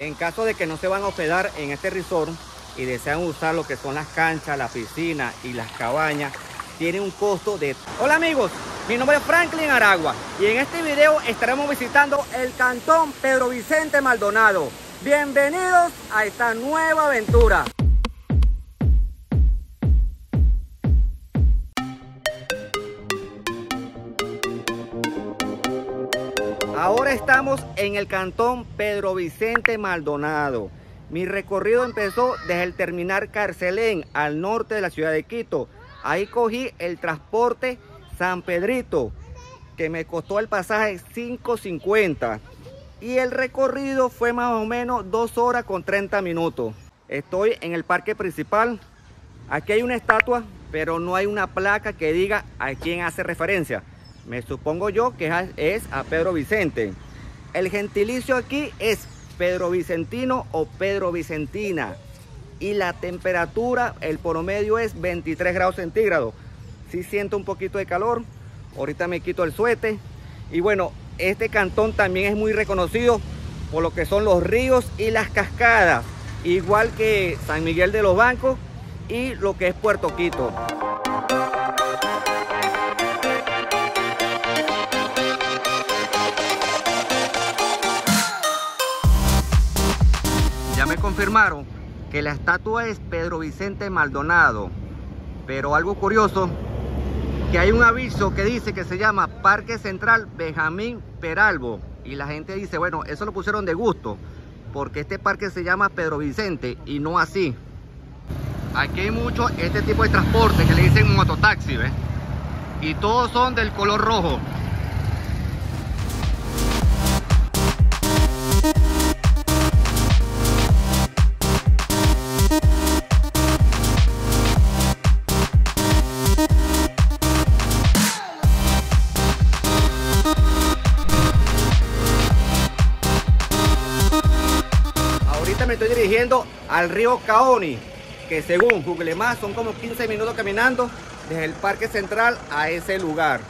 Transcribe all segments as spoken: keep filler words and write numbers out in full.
En caso de que no se van a hospedar en este resort y desean usar lo que son las canchas, la piscina y las cabañas, tiene un costo de... Hola amigos, mi nombre es Franklin Aragua y en este video estaremos visitando el Cantón Pedro Vicente Maldonado. Bienvenidos a esta nueva aventura. Ahora estamos en el Cantón Pedro Vicente Maldonado. Mi recorrido empezó desde el terminal Carcelén, al norte de la ciudad de Quito. Ahí cogí el transporte San Pedrito, que me costó el pasaje cinco cincuenta. Y el recorrido fue más o menos dos horas con treinta minutos. Estoy en el parque principal. Aquí hay una estatua, pero no hay una placa que diga a quién hace referencia. Me supongo yo que es a Pedro Vicente. El gentilicio aquí es Pedro Vicentino o Pedro Vicentina. Y la temperatura, el promedio es veintitrés grados centígrados. Sí siento un poquito de calor. Ahorita me quito el suéter. Y bueno, este cantón también es muy reconocido por lo que son los ríos y las cascadas, igual que San Miguel de los Bancos y lo que es Puerto Quito. Ya me confirmaron que la estatua es Pedro Vicente Maldonado, pero algo curioso, que hay un aviso que dice que se llama Parque Central Benjamín Peralbo y la gente dice, bueno, eso lo pusieron de gusto porque este parque se llama Pedro Vicente y no así. Aquí hay mucho este tipo de transporte que le dicen mototaxi, ¿ves? Y todos son del color rojo. Me estoy dirigiendo al río Caoni, que según Google Maps son como quince minutos caminando desde el parque central a ese lugar.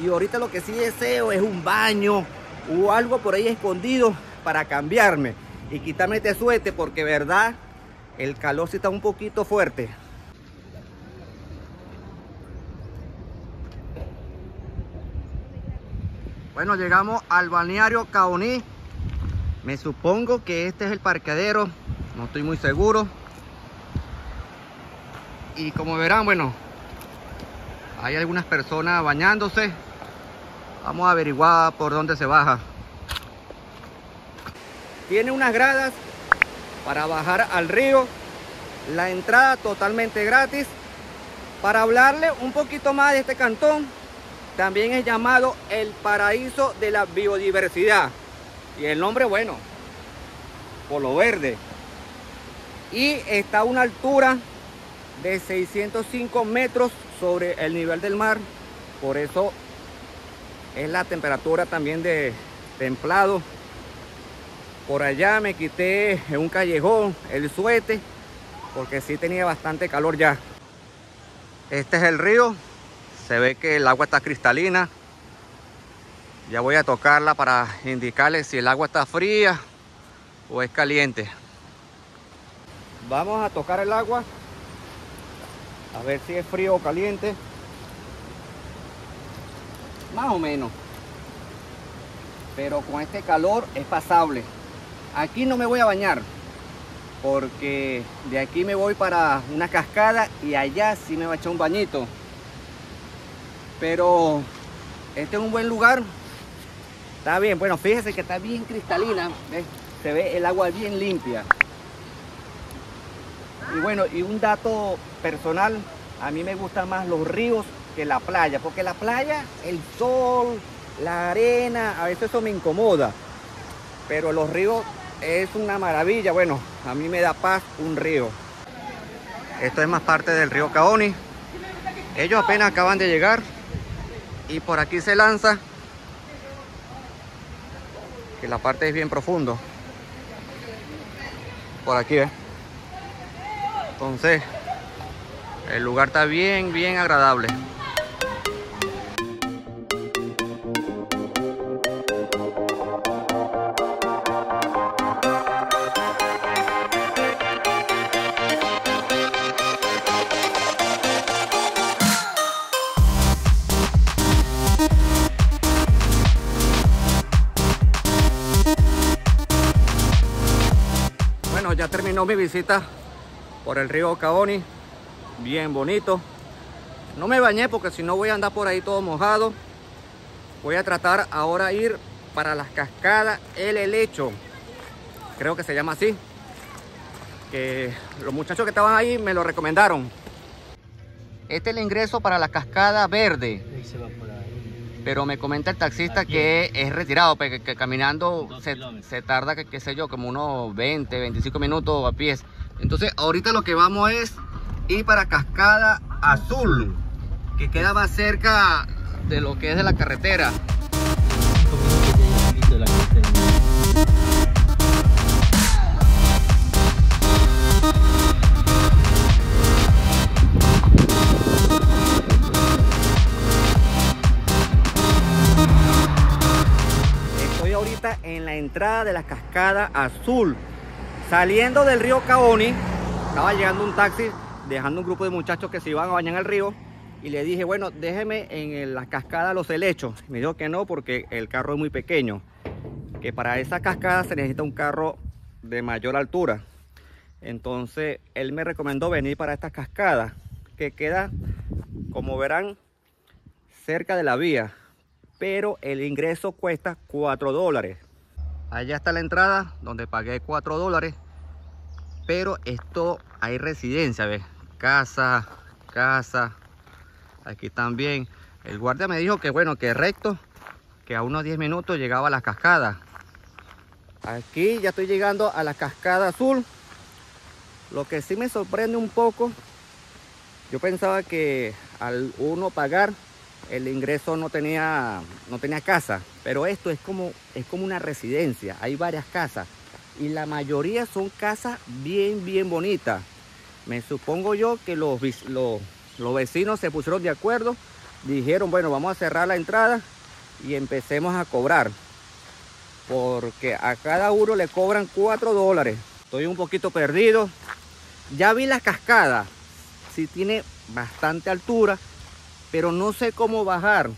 Y ahorita lo que sí deseo es un baño o algo por ahí escondido para cambiarme y quitarme este suéter, porque verdad el calor sí está un poquito fuerte. Bueno, llegamos al balneario Caoni. Me supongo que este es el parqueadero, no estoy muy seguro. Y como verán, bueno, hay algunas personas bañándose. Vamos a averiguar por dónde se baja. Tiene unas gradas para bajar al río. La entrada totalmente gratis. Para hablarle un poquito más de este cantón, también es llamado el paraíso de la biodiversidad. Y el nombre, bueno, por lo verde. Y está a una altura de seiscientos cinco metros sobre el nivel del mar. Por eso es la temperatura también de templado. Por allá me quité en un callejón el suéter, porque sí tenía bastante calor ya. Este es el río. Se ve que el agua está cristalina. Ya voy a tocarla para indicarles si el agua está fría o es caliente. Vamos a tocar el agua, a ver si es frío o caliente. Más o menos. Pero con este calor es pasable. Aquí no me voy a bañar, porque de aquí me voy para una cascada y allá sí me va a echar un bañito. Pero este es un buen lugar. Está bien, bueno, fíjense que está bien cristalina, ¿ves? Se ve el agua bien limpia. Y bueno, y un dato personal, a mí me gustan más los ríos que la playa, porque la playa, el sol, la arena, a veces eso me incomoda. Pero los ríos es una maravilla, bueno, a mí me da paz un río. Esto es más parte del río Caoni. Ellos apenas acaban de llegar y por aquí se lanza, que la parte es bien profundo. por aquí, ¿eh? Entonces el lugar está bien, bien agradable. Bueno, ya terminó mi visita por el río Caoni, bien bonito. No me bañé porque si no voy a andar por ahí todo mojado. Voy a tratar ahora ir para las cascadas El Helecho, creo que se llama así, que los muchachos que estaban ahí me lo recomendaron. Este es el ingreso para la cascada Verde, pero me comenta el taxista aquí que es retirado, que, que caminando se, se tarda, que, qué sé yo, como unos veinte, veinticinco minutos a pies. Entonces ahorita lo que vamos es ir para Cascada Azul, que queda más cerca de lo que es de la carretera. Estoy ahorita en la entrada de la Cascada Azul, saliendo del río Caoni. Estaba llegando un taxi dejando un grupo de muchachos que se iban a bañar en el río, y le dije, bueno, déjeme en la cascada Los Helechos. Me dijo que no, porque el carro es muy pequeño, que para esa cascada se necesita un carro de mayor altura. Entonces él me recomendó venir para esta cascada, que queda, como verán, cerca de la vía, pero el ingreso cuesta cuatro dólares. Allá está la entrada, donde pagué cuatro dólares, pero esto hay residencia, ¿ves? Casa, casa, aquí también. El guardia me dijo que bueno, que recto, que a unos diez minutos llegaba a la cascada. Aquí ya estoy llegando a la cascada Azul. Lo que sí me sorprende un poco, yo pensaba que al uno pagar el ingreso no tenía, no tenía casa, pero esto es como, es como una residencia, hay varias casas. Y la mayoría son casas bien, bien bonitas. Me supongo yo que los, los, los vecinos se pusieron de acuerdo. Dijeron, bueno, vamos a cerrar la entrada y empecemos a cobrar, porque a cada uno le cobran cuatro dólares. Estoy un poquito perdido. Ya vi la cascada. Sí tiene bastante altura, pero no sé cómo bajar.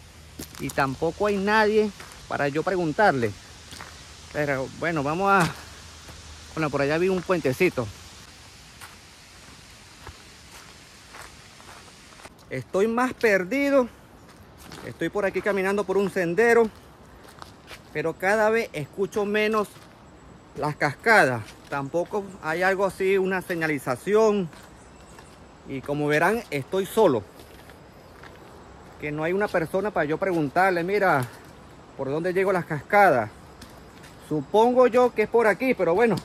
Y tampoco hay nadie para yo preguntarle. Pero bueno, vamos a... Bueno, por allá vi un puentecito. Estoy más perdido. Estoy por aquí caminando por un sendero, pero cada vez escucho menos las cascadas. Tampoco hay algo así, una señalización. Y como verán, estoy solo, que no hay una persona para yo preguntarle, mira, ¿por dónde llego las cascadas? Supongo yo que es por aquí, pero bueno,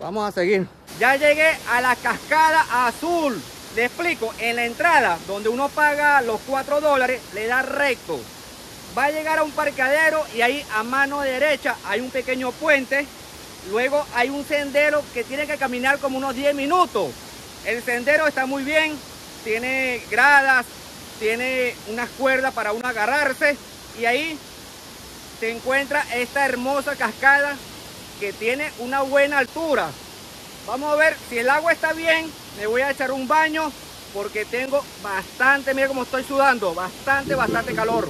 vamos a seguir. Ya llegué a la cascada Azul. Les explico, en la entrada, donde uno paga los cuatro dólares, le da recto. Va a llegar a un parqueadero y ahí a mano derecha hay un pequeño puente. Luego hay un sendero que tiene que caminar como unos diez minutos. El sendero está muy bien, tiene gradas, tiene unas cuerdas para uno agarrarse. Y ahí se encuentra esta hermosa cascada que tiene una buena altura. Vamos a ver si el agua está bien. Me voy a echar un baño porque tengo bastante, mira cómo estoy sudando, bastante, bastante calor.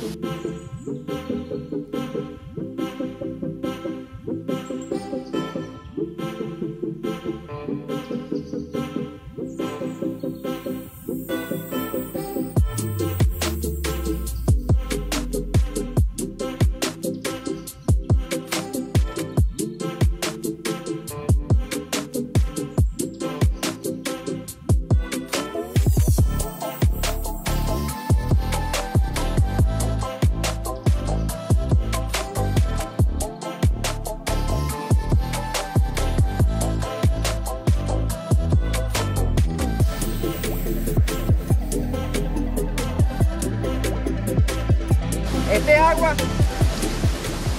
Este agua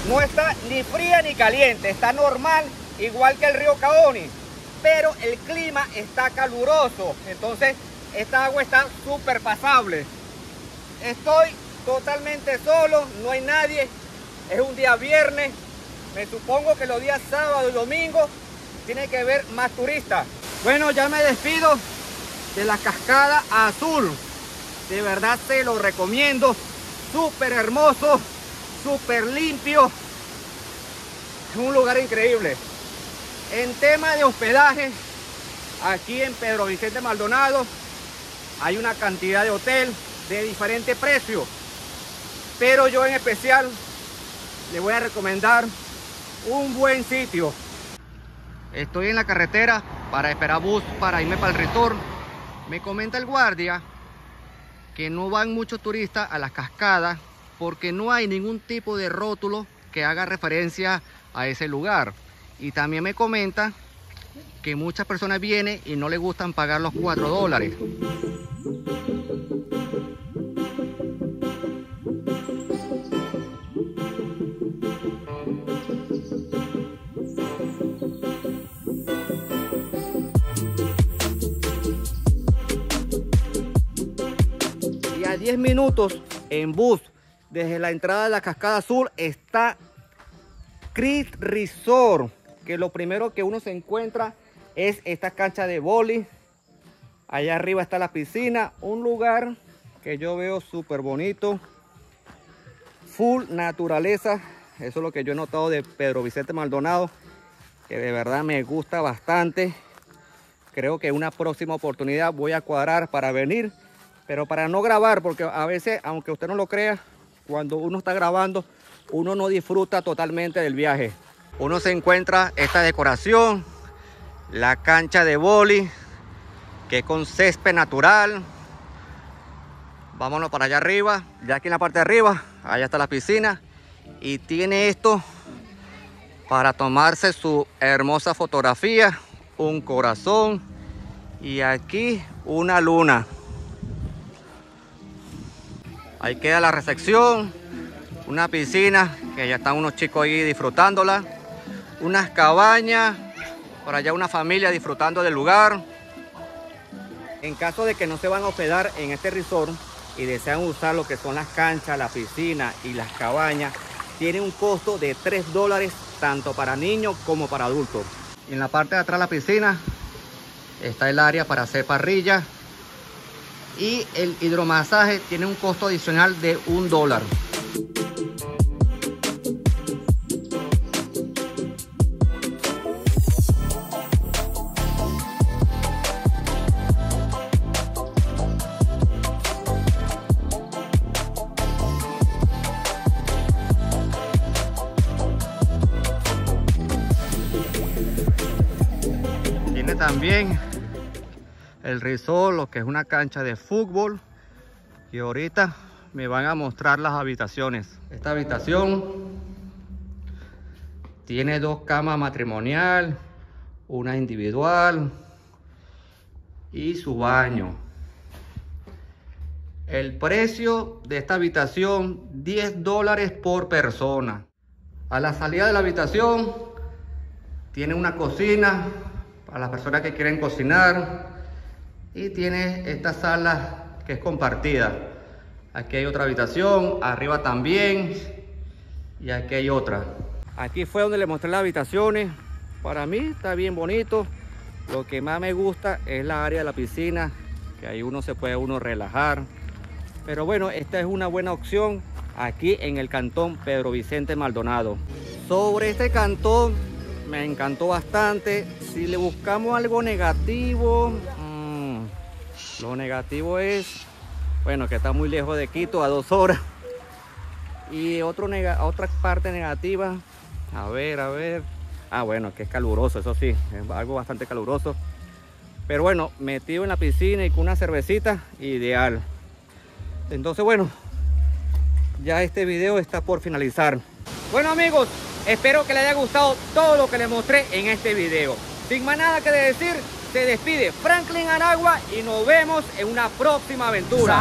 no está ni fría ni caliente, está normal, igual que el río Caoni. pero el clima está caluroso, entonces esta agua está súper pasable. Estoy totalmente solo, no hay nadie, es un día viernes, me supongo que los días sábado y domingo tiene que haber más turistas. Bueno, ya me despido de la Cascada Azul, de verdad te lo recomiendo, súper hermoso, súper limpio, es un lugar increíble. En tema de hospedaje, aquí en Pedro Vicente Maldonado hay una cantidad de hotel de diferente precio, pero yo en especial les voy a recomendar un buen sitio. Estoy en la carretera para esperar bus para irme para el resort. Me comenta el guardia que no van muchos turistas a las cascadas porque no hay ningún tipo de rótulo que haga referencia a ese lugar. Y también me comenta que muchas personas vienen y no les gustan pagar los cuatro dólares. Y a diez minutos en bus desde la entrada de la Cascada Azul está Cris Resort, que lo primero que uno se encuentra es esta cancha de vóley. Allá arriba está la piscina, un lugar que yo veo súper bonito, full naturaleza. Eso es lo que yo he notado de Pedro Vicente Maldonado, que de verdad me gusta bastante. Creo que una próxima oportunidad voy a cuadrar para venir, pero para no grabar, porque a veces, aunque usted no lo crea, cuando uno está grabando, uno no disfruta totalmente del viaje. Uno se encuentra esta decoración, la cancha de vóley, que es con césped natural. Vámonos para allá arriba, ya aquí en la parte de arriba, allá está la piscina. Y tiene esto para tomarse su hermosa fotografía, un corazón y aquí una luna. Ahí queda la recepción, una piscina que ya están unos chicos ahí disfrutándola. Unas cabañas, por allá una familia disfrutando del lugar. En caso de que no se van a hospedar en este resort y desean usar lo que son las canchas, la piscina y las cabañas, tiene un costo de tres dólares tanto para niños como para adultos. En la parte de atrás de la piscina está el área para hacer parrilla y el hidromasaje tiene un costo adicional de un dólar. También el resort, lo que es una cancha de fútbol, y ahorita me van a mostrar las habitaciones. Esta habitación tiene dos camas matrimonial, una individual y su baño. El precio de esta habitación, diez dólares por persona. A la salida de la habitación tiene una cocina a las personas que quieren cocinar y tiene esta sala que es compartida. Aquí hay otra habitación, arriba también, y aquí hay otra. Aquí fue donde les mostré las habitaciones. Para mí está bien bonito. Lo que más me gusta es la área de la piscina, que ahí uno se puede uno relajar. Pero bueno, esta es una buena opción aquí en el Cantón Pedro Vicente Maldonado. Sobre este cantón me encantó bastante. Si le buscamos algo negativo, mmm, lo negativo es, bueno, que está muy lejos de Quito, a dos horas. Y otro nega, otra parte negativa, a ver, a ver. Ah, bueno, que es caluroso, eso sí, es algo bastante caluroso. Pero bueno, metido en la piscina y con una cervecita, ideal. Entonces, bueno, ya este video está por finalizar. Bueno, amigos, espero que les haya gustado todo lo que les mostré en este video. Sin más nada que decir, se despide Franklin Aragua y nos vemos en una próxima aventura.